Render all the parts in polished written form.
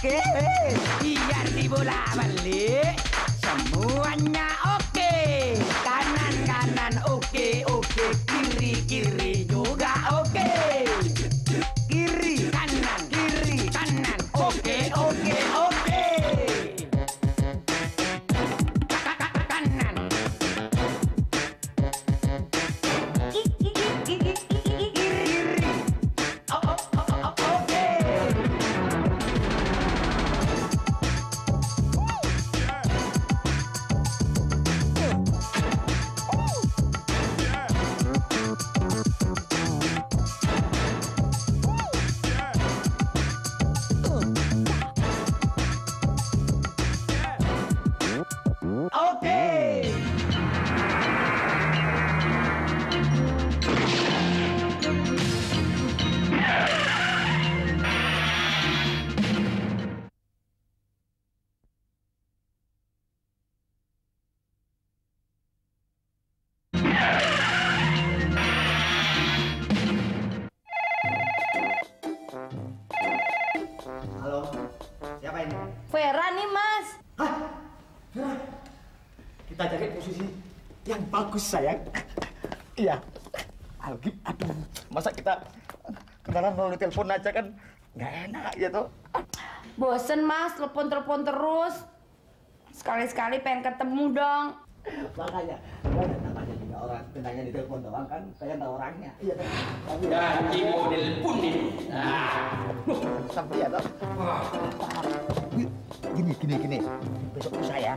oke, biar dibola balik. Semuanya oke, kanan-kanan oke, kiri-kiri juga oke. Kiri, kanan, oke. Sayang, iya, algib, aduh, masa kita kenalan melalui telepon aja kan nggak enak ya toh. Bosen mas, telepon terus. Sekali-sekali pengen ketemu dong. Makanya, namanya juga orang kenanya di telepon doang kan, saya nggak orangnya. Iya toh. Jadi model pun ini. Sampai ya toh. Gini. Besok usah ya.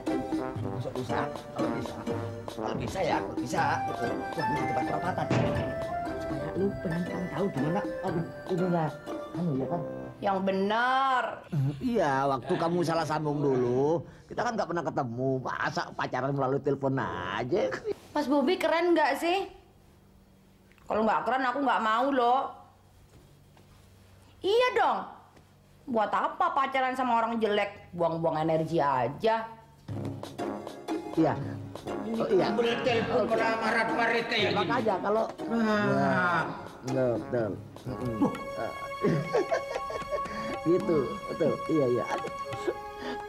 Kalau bisa ya, aku bisa. Wah, ini tempat perapatan. Supaya lu pengen tahu gimana. Aduh, inilah. Kamu ya kan? Yang benar. Iya, waktu kamu salah sambung dulu, kita kan nggak pernah ketemu. Masa pacaran melalui telepon aja. Mas Bobby keren nggak sih? Kalau nggak keren, aku nggak mau loh. Iya dong. Buat apa pacaran sama orang jelek? Buang-buang energi aja. Iya. Iya. Boleh telepon pada marah mereka ya. Makanya kalau. Betul. Gitu, betul. Iya.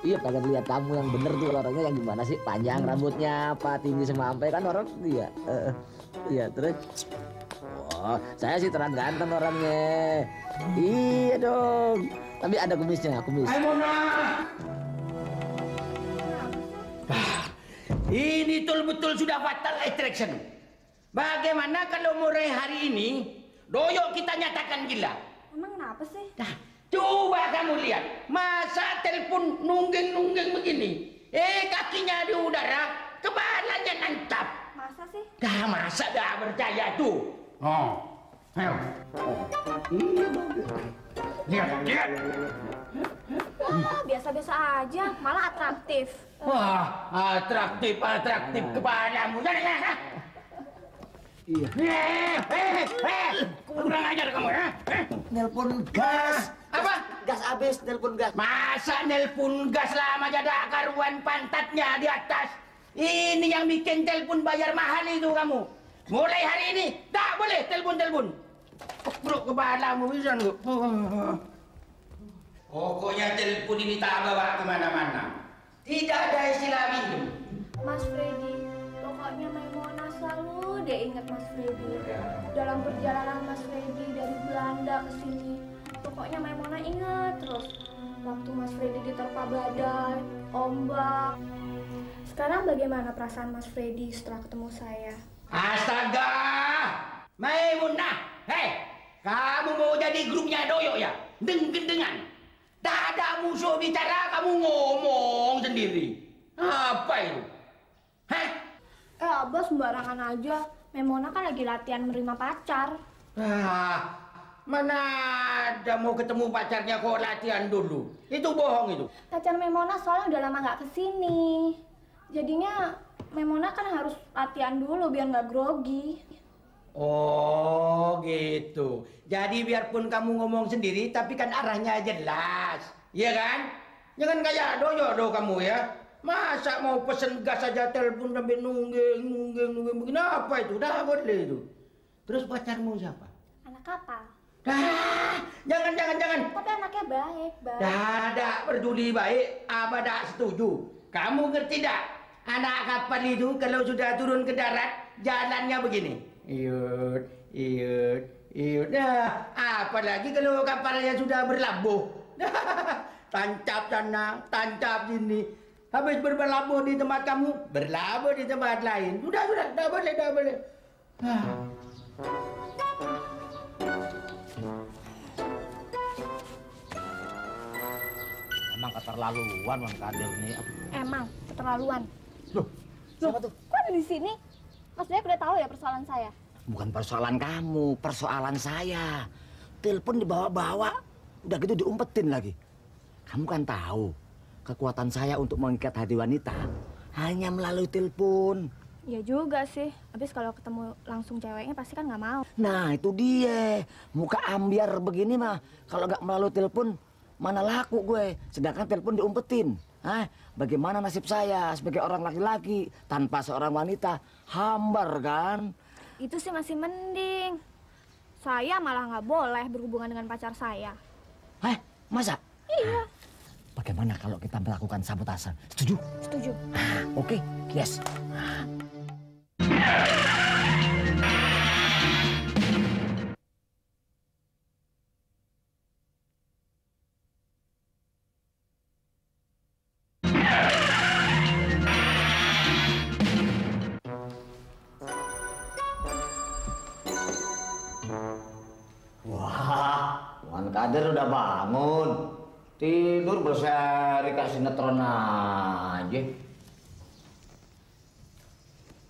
Iya, pengen lihat kamu yang bener tuh orangnya yang gimana sih? Panjang rambutnya, apa tinggi sampai kan orang dia. Iya, terus. Oh, saya sih terang ganteng orangnya. Iya dong. Tapi ada kumis. Maimunah. Ini betul-betul sudah fatal attraction. Bagaimana kalau mulai hari ini Doyok kita nyatakan gila? Emang kenapa sih? Nah, coba kamu lihat. Masa telepon nungging begini? Kakinya di udara, kepalanya nancap. Masa sih? Dah masa dah percaya tuh. Oh, ayo. Lihat. Biasa-biasa aja, malah atraktif. Wah, atraktif kepadamu. Jangan. Iya. Kurang ajar kamu ya. Nelpon gas. Apa? Gas habis, nelpon gas. Masa nelpon gas lama jadah karuan pantatnya di atas. Ini yang bikin telepon bayar mahal itu kamu. Mulai hari ini tak boleh telepon. Bro, kepalamu bisa nggak? Pokoknya telepon ini tak bawa kemana-mana. Tidak ada istilah minum. Mas Freddy, pokoknya Maimunah selalu dia ingat Mas Freddy. Dalam perjalanan Mas Freddy dari Belanda ke sini, pokoknya Maimunah ingat terus. Waktu Mas Freddy diterpa badai, ombak. Sekarang bagaimana perasaan Mas Freddy setelah ketemu saya? Astaga! Maimunah, hei! Kamu mau jadi grupnya Doyok ya? Deng-gendengan. Tak ada musuh bicara, kamu ngomong sendiri. Apa itu? Hah? Abah sembarangan aja. Memona kan lagi latihan menerima pacar. Mana ada mau ketemu pacarnya kok latihan dulu? Itu bohong itu. Pacar Memona soalnya udah lama nggak kesini. Jadinya Memona kan harus latihan dulu biar nggak grogi. Oh gitu. Jadi biarpun kamu ngomong sendiri, tapi kan arahnya jelas, iya kan? Jangan kayak Doyok dong kamu ya. Masa mau pesen gas aja telepon sampai nungging begini apa itu? Dah boleh itu. Terus pacarmu siapa? Anak kapal. Dah, jangan. Tapi anaknya baik. Dah, peduli baik, apa dah setuju. Kamu ngerti dah? Anak kapal itu kalau sudah turun ke darat, jalannya begini. Iyut. Dah, apalagi kalau kapalnya sudah berlabuh. Tancap sana, tancap sini. Habis berlabuh di tempat kamu, berlabuh di tempat lain. Sudah, dah boleh. Emang keterlaluan Bang Kadir ini. Emang keterlaluan. Loh. Siapa tuh? Kok ada di sini? Mas Doyok udah tahu ya persoalan saya? Bukan persoalan kamu, persoalan saya. Telepon dibawa-bawa, udah gitu diumpetin lagi. Kamu kan tahu, kekuatan saya untuk mengikat hati wanita hanya melalui telepon. Iya juga sih. Habis kalau ketemu langsung ceweknya pasti kan nggak mau. Nah, itu dia. Muka ambiar begini mah kalau nggak melalui telepon mana laku gue, sedangkan telepon diumpetin. Hah? Bagaimana nasib saya sebagai orang laki-laki tanpa seorang wanita? Hambar kan? Itu sih masih mending. Saya malah nggak boleh berhubungan dengan pacar saya. Hah? Masa? Iya. Bagaimana kalau kita melakukan sabotase? Setuju? Setuju. Oke, yes. Kadir udah bangun, tidur berseri kasih sinetron aja.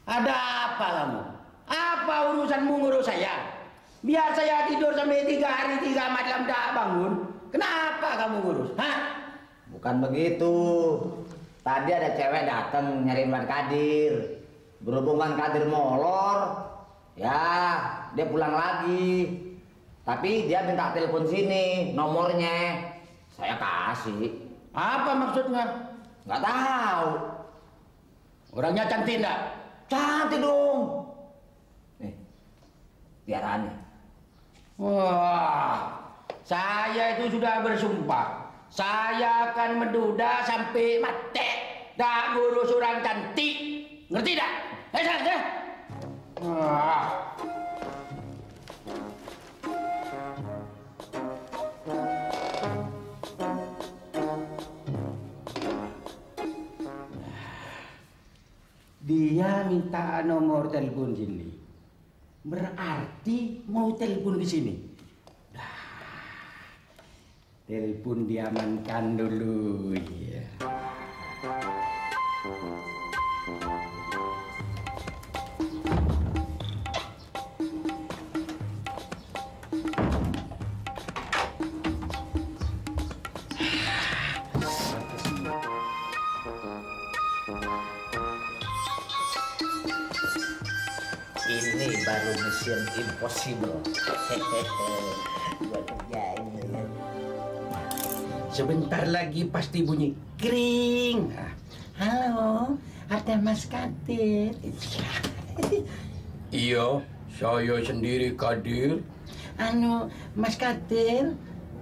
Ada apa kamu? Apa urusanmu ngurus saya? Biar saya tidur sampai 3 hari 3 malam tak bangun. Kenapa kamu ngurus? Hah? Bukan begitu. Tadi ada cewek datang nyariin Bang Kadir. Berhubung Bang Kadir molor, ya dia pulang lagi. Tapi dia minta telepon sini, nomornya saya kasih. Apa maksudnya? Nggak tahu. Orangnya cantik nggak? Cantik dong. Nih, piaraannya. Wah, saya itu sudah bersumpah. Saya akan menduda sampai mati. Nggak ngurus orang cantik. Ngerti nggak? Saya. Wah. Dia minta nomor telepon sini, berarti mau telepon di sini. Telepon diamankan dulu, ya. Impossible. Sebentar lagi pasti bunyi kring. Halo, ada Mas Kadir. Iya, saya sendiri Kadir. Mas Kadir,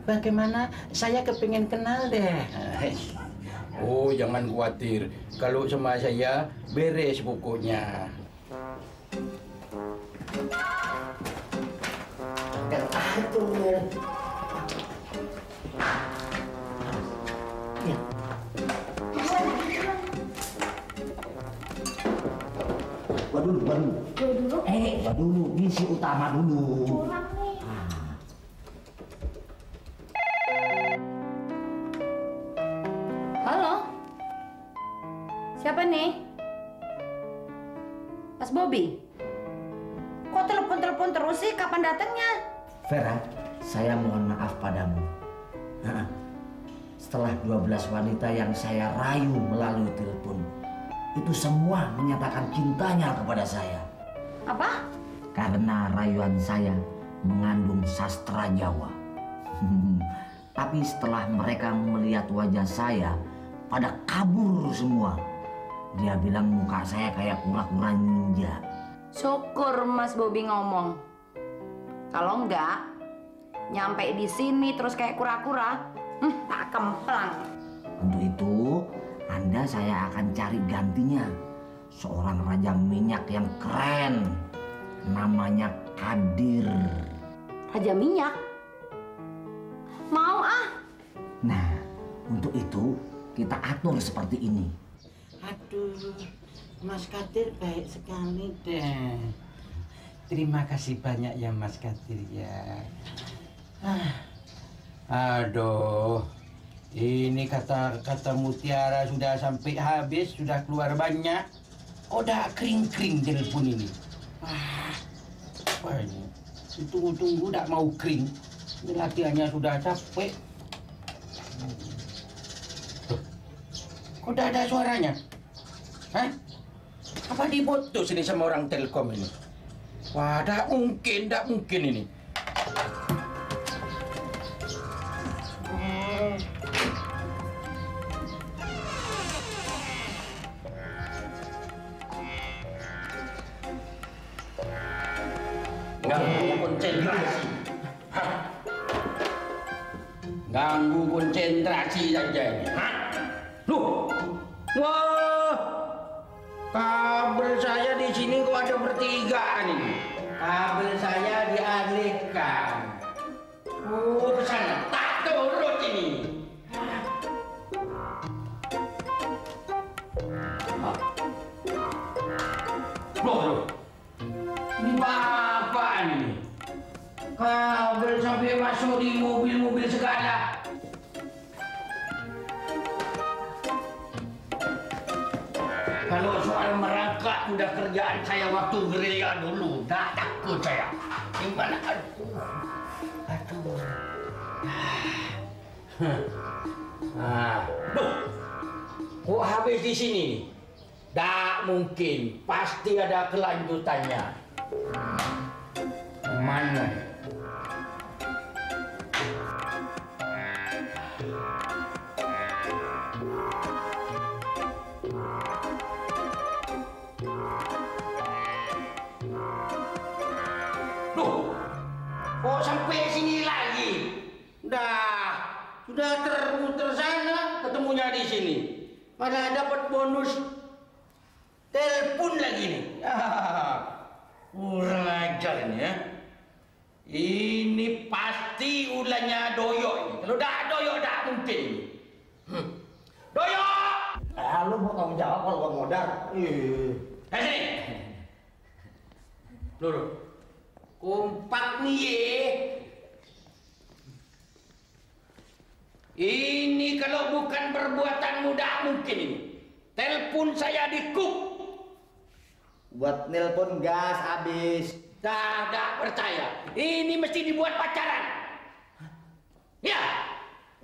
bagaimana? Saya kepingin kenal deh. Oh, jangan khawatir. Kalau sama saya beres bukunya. Waduh, misi utama dulu. Curang nih. Halo, siapa nih? Mas Bobby. Kok telepon terus sih? Kapan datangnya? Vera, saya mohon maaf padamu. Setelah 12 wanita yang saya rayu melalui telepon, itu semua menyatakan cintanya kepada saya. Apa? Karena rayuan saya mengandung sastra Jawa. Tapi setelah mereka melihat wajah saya, pada kabur semua. Dia bilang muka saya kayak kura-kura ninja. Syukur Mas Bobby ngomong. Kalau enggak, Nyampe di sini terus kayak kura-kura, tak kemplang. Untuk itu, Anda saya akan cari gantinya. Seorang raja minyak yang keren. Namanya Kadir. Raja minyak? Mau ah? Nah, untuk itu kita atur seperti ini. Aduh, Mas Kadir baik sekali deh. Terima kasih banyak ya Mas Kadir ya. Aduh, ini kata-kata mutiara sudah sampai habis, sudah keluar banyak. Udah kering-kering telepon ini. Wah, ini tunggu-tunggu tidak mau kering. Ini latihannya sudah capek. Kok udah ada suaranya? Hah? Apa diputus ini sama orang Telkom ini? Wah, tidak mungkin ini. Ganggu konsentrasi. Hah? Ganggu konsentrasi saja ini. Hah? Loh, wah, kabel saya di sini kok ada bertiga nih. Kabel saya dialihkan. Urusan tak turut ini. Loh, ini apa nih? Kabel sampai masuk di mobil-mobil segala. Kalau soal merangkak udah kerjaan saya waktu gerilya dulu, tak takut saya. Gimana? Aduh. Kok habis di sini? Tak mungkin, pasti ada kelanjutannya. Mana? Sampai sini lagi. Sudah terputer sana, ketemunya di sini. Malah dapat bonus telepon lagi nih. Kurang ajar ini ya. Ini pasti ulahnya Doyok ini. Kalau dah Doyok dah mungkin. Doyok! Lu mau tanggung jawab kalau gua modal. Sini. Dulu. Kompak nih. Ini kalau bukan perbuatan mudah mungkin ini. Telepon saya dikuk. Buat nelpon gas habis. Tak percaya. Ini mesti dibuat pacaran. Ya.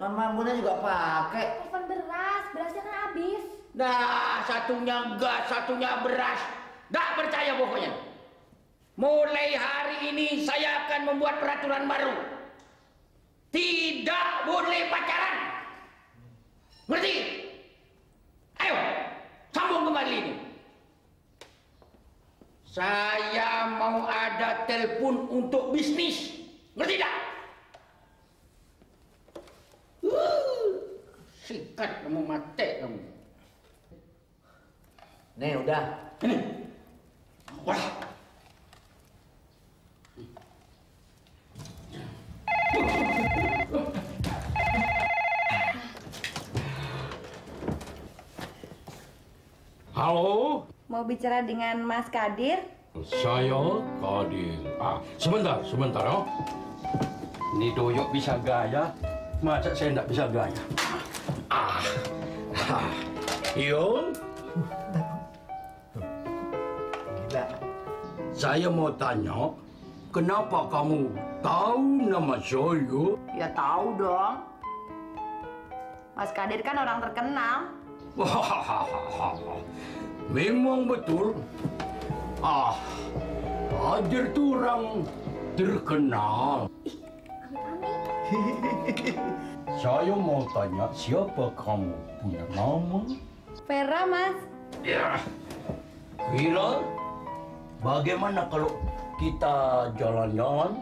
Nama Maimunah juga pakai. Telepon beras, berasnya kan habis. Satunya gas, satunya beras. Tak percaya pokoknya. Mulai hari ini saya akan membuat peraturan baru. Tidak boleh pacaran. Ngerti? Ayo, sambung kembali ini. Saya mau ada telepon untuk bisnis. Ngerti tak? Sikat kamu, mati kamu. Nih, udah. Ini. Wah. Halo? Mau bicara dengan Mas Kadir? Saya Kadir. Sebentar ya. Ini Doyok bisa gaya, masa saya tidak bisa gaya? Yun? Gila. Saya mau tanya, kenapa kamu tahu nama saya? Ya tahu dong. Mas Kadir kan orang terkenal. Memang betul. Kadir tuh orang terkenal. Saya mau tanya siapa kamu punya nama? Vera, Mas. Ya. Vera, bagaimana kalau kita jalan-jalan?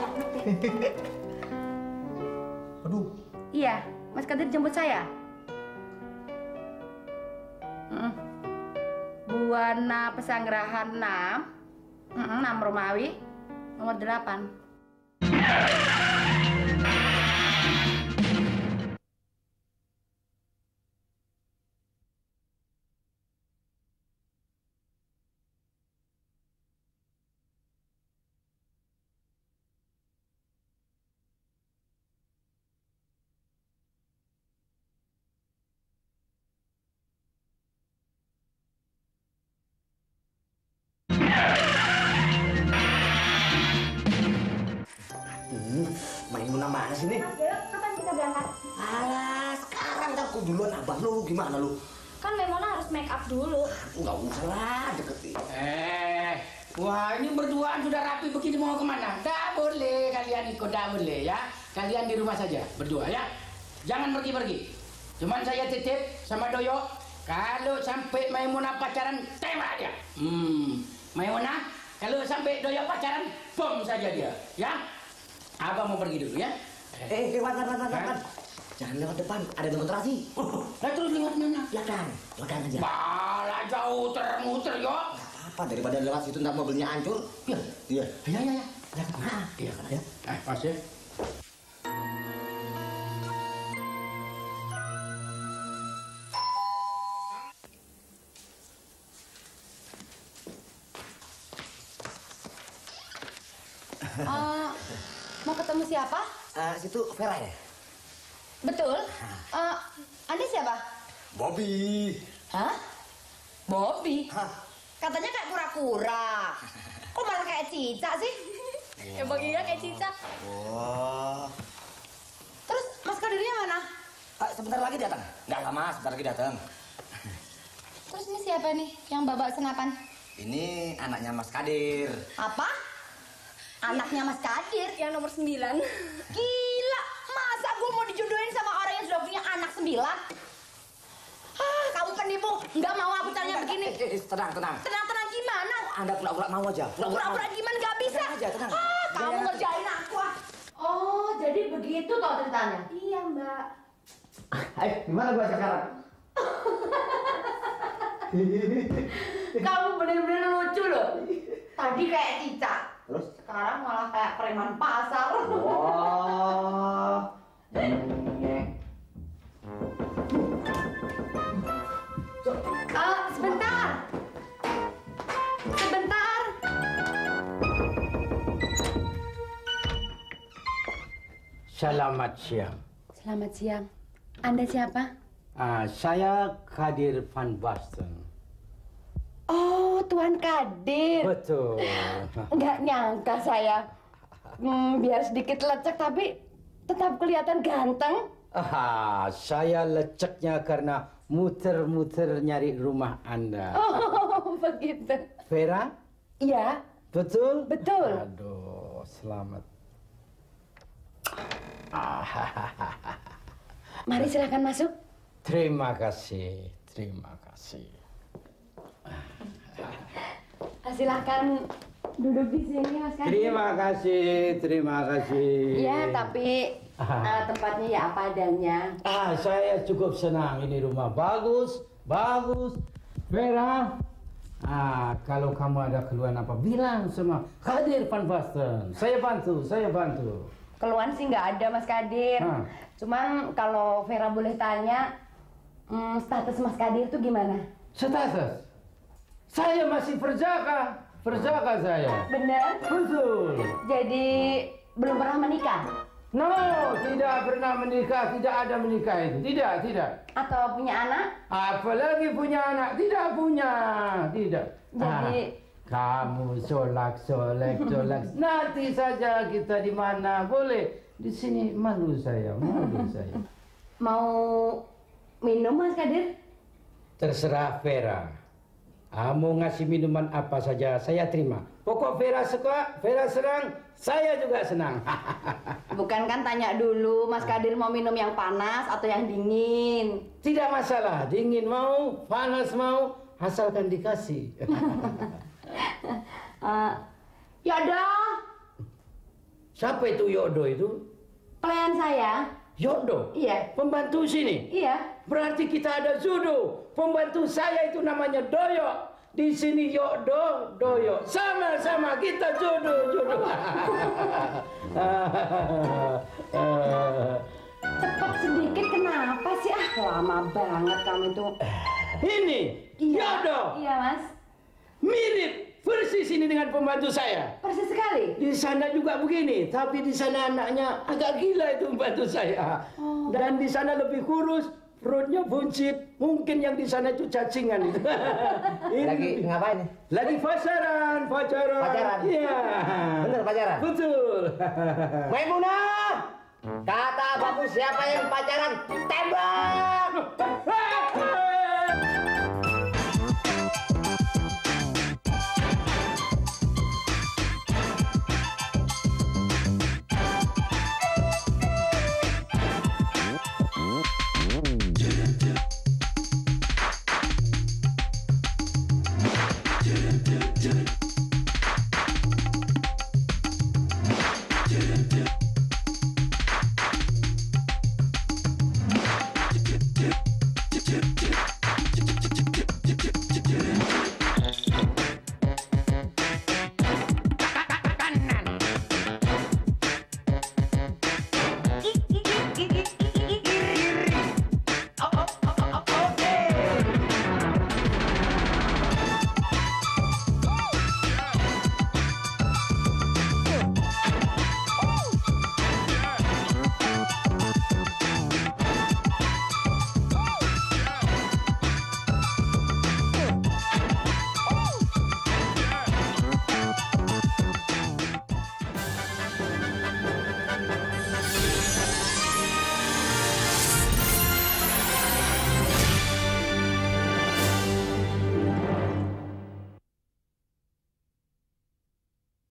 banget ya. Aduh. Iya, Mas Kadir jemput saya. Buana Pesanggerahan 6, 6 Romawi, nomor 8. Maimunah mana sih nih? Mas Doyok, kapan kita berangkat? Alah, sekarang kan aku duluan abang lu, gimana lu? Kan Maimunah harus make up dulu. Enggak usah lah, deketin. Wah ini berduaan sudah rapi begini mau kemana? Tak boleh kalian ikut, tak boleh ya. Kalian di rumah saja, berdua ya. Jangan pergi-pergi. Cuman saya titip sama Doyok, kalau sampai Maimunah pacaran, tembak dia. Maimunah, kalau sampai Doyok pacaran, bom saja dia, ya. Abang mau pergi dulu ya? Lewat. Jangan lewat depan, ada demonstrasi. Nah terus lewat mana? Belakang aja. Malah jauh termuter, yo. Apa daripada lewat situ ntar mobilnya hancur? Iya. Iya. Pas ya. Mau ketemu siapa? Situ Vera ya? Betul. Anda siapa? Bobby. Hah? Bobby? Hah? Katanya kayak kura-kura. Kok malah kayak cicak sih? Wow. Ya baginya kayak cicak. Wow. Terus Mas Kadirnya mana? Sebentar lagi datang. Nggak lama, sebentar lagi datang. Terus ini siapa nih yang babak senapan? Ini anaknya Mas Kadir. Apa? Anaknya Mas Kadir yang nomor 9. Gila, masa gue mau dijodohin sama orang yang sudah punya anak 9? Ah, kamu penipu. Nggak mau aku tanya begini. Tenang. Tenang gimana? Anda pura-pura mau aja. Pura-pura gimana? Nggak bisa. Tenang aja. Ah, kamu ngerjain aku. Oh, jadi begitu toh ceritanya? Iya, Mbak. Ayo, gimana gue sekarang? Kamu bener-bener lucu loh. Tadi kayak cicak. Terus sekarang malah kayak preman pasar. Wah. Sebentar. Selamat siang. Selamat siang. Anda siapa? Saya Kadir Van Basten. Oh, Tuan Kadir. Betul. Nggak nyangka saya. Biar sedikit lecek tapi tetap kelihatan ganteng. Saya leceknya karena muter-muter nyari rumah Anda. Oh, begitu. Vera? Iya. Betul? Betul. Aduh, selamat. Mari silakan masuk. Terima kasih. Silakan duduk di sini, Mas Kadir. Terima kasih. Ya, tapi tempatnya ya apa adanya. Saya cukup senang, ini rumah bagus. Vera, kalau kamu ada keluhan apa bilang sama Kadir Van Basten. Saya bantu. Keluhan sih nggak ada, Mas Kadir. Cuman kalau Vera boleh tanya, status Mas Kadir itu gimana? Status? Saya masih berjaga saya. Benar? Betul. Jadi belum pernah menikah? No, tidak pernah menikah, tidak ada menikah itu, tidak. Atau punya anak? Apalagi punya anak, tidak punya. Jadi kamu solak, nanti saja kita di mana boleh, di sini malu saya. Mau minum Mas Kadir? Terserah Vera. Mau ngasih minuman apa saja, saya terima. Pokok Vera suka, Vera senang, saya juga senang. Bukan kan tanya dulu, Mas Kadir mau minum yang panas atau yang dingin? Tidak masalah, dingin mau, panas mau, asalkan dikasih. Ya dah. Siapa itu Yodo itu? Pelayan saya. Yodo? Iya. Pembantu sini? Iya. Berarti kita ada Zudo. Pembantu saya itu namanya Doyok. Di sini Yodo, Doyok. Sama-sama kita Zudo, Zudo. Cepat sedikit kenapa sih? Ah, lama banget kamu itu. Ini iya, Yodo. Iya, Mas. Mirip persis ini dengan pembantu saya. Persis sekali. Di sana juga begini, tapi di sana anaknya agak gila itu pembantu saya. Oh. Dan di sana lebih kurus, perutnya buncit. Mungkin yang di sana itu cacingan itu. Lagi ngapain? Lagi pacaran, pacaran. Pacaran. Iya. Bener pacaran. Betul. Maimunah! Kata bagus siapa yang pacaran, tembak!